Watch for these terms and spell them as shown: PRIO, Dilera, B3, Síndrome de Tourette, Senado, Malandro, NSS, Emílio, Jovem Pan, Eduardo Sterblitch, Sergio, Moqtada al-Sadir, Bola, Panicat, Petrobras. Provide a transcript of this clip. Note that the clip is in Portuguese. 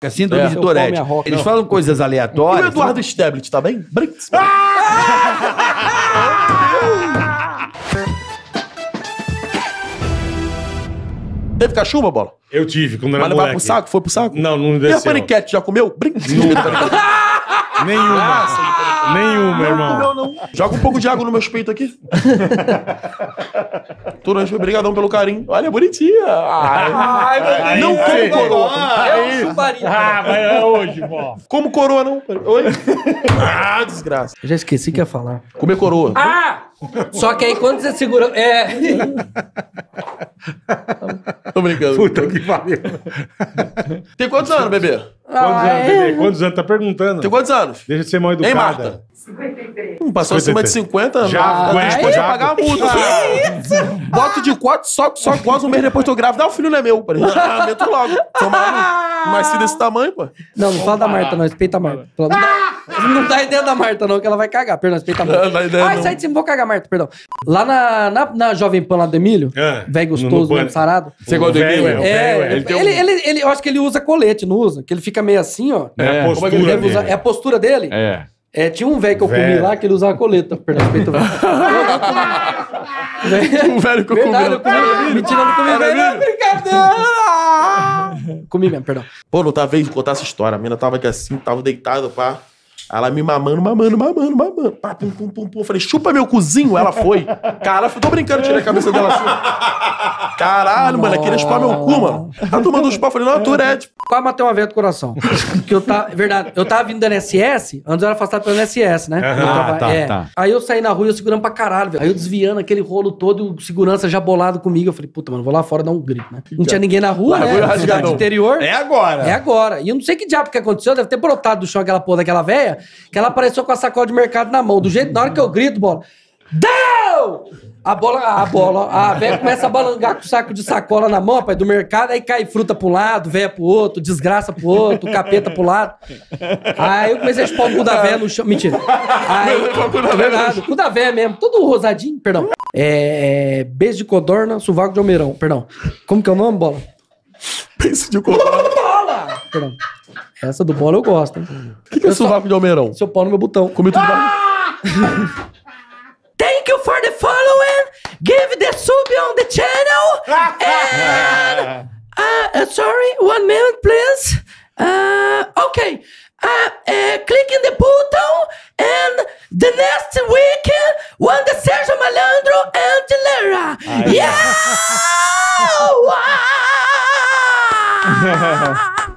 A síndrome de Tourette. Eles falam coisas aleatórias. E o Eduardo Sterblitch, tá bem? Brinks. Teve cachumba, Bola? Eu tive, quando era moleque. Mas pro saco? Foi pro saco? Não, não desceu. E a Panicat já comeu? Brinks. Nenhuma. Nenhuma, irmão. Não. Joga um pouco de água no meu peito aqui. Turante, obrigadão pelo carinho. Olha, bonitinha. Ai, não como coroa. É um chuparinho. Mas é hoje, pô. Como coroa, não. Oi? Desgraça. Eu já esqueci o que ia falar. Comer coroa. Só que aí quando você segura... Tô brincando. Puta que pariu. Tem quantos anos, bebê? Quantos anos, bebê? Quantos anos? Tá perguntando. Tem quantos anos? Deixa de ser mal educada. Hein, Marta? 53. Passou 53. Acima de 50? Já. A gente pode pagar a multa. Boto de 4, só quase um mês depois tô grávida. O filho não é meu. Ah, meto logo. Mas se desse tamanho, pô. Não fala da Marta, não. Respeita a Marta. Não dá ideia da Marta, não, que ela vai cagar. Perdão, respeita a Marta. Ai, sai de cima, vou cagar, Marta, perdão. Lá na Jovem Pan, lá do Emílio, velho gostoso, velho sarado. Você gosta do Emílio? Ele, eu acho que ele usa colete, não usa? Que ele fica meio assim, ó. É a postura dele. É a postura dele? É. É, tinha um velho que eu comi lá que ele usava coleta. Perdão, respeito. Um velho que eu comi. Mentira, não comi velho. Não, brincadeira. Comi mesmo, perdão. Pô, não tava vendo contar essa história. A mina tava aqui assim, tava deitada, pá. Ela me mamando. Pá, pum. Eu falei, chupa meu cozinho. Ela foi. Cara, tô brincando, tirei a cabeça dela assim. Caralho, mano, ela queria chupar meu cu, mano. Tá tomando um chupar. Eu falei, não, Tourette. Quase matei uma veia do coração. Porque eu tava, verdade, eu tava vindo da NSS, antes eu era afastado pelo NSS, né? Tá. Aí eu saí na rua e eu segurando pra caralho, velho. Aí eu desviando aquele rolo todo e o segurança já bolado comigo. Eu falei, puta, mano, vou lá fora dar um grito, né? Não tinha ninguém na rua, né? No interior. É agora. E eu não sei que diabo que aconteceu, deve ter brotado do chão aquela porra daquela véia, que ela apareceu com a sacola de mercado na mão. Do jeito, na hora que eu grito, Bola, deu! A véia começa a balangar com o saco de sacola na mão, rapaz, do mercado, aí cai fruta pro lado, véia pro outro, desgraça pro outro, capeta pro lado. Aí eu comecei a chupar o cu da véia no chão. Mentira. O cu da véia mesmo, todo rosadinho, perdão. Beijo de codorna, sovaco de almeirão, perdão. Como que é o nome, Bola? Beijo de codorna. Bola! Perdão. Essa do Bola eu gosto, hein? O que é sovaco de almeirão? Seu pau no meu botão. Comi tudo. Thank you for the following. Give the sub on the channel. And... sorry, 1 minute, please. Okay. Click in the button. And the next week, when the Sergio, Malandro and Dilera. Yeah! Wow!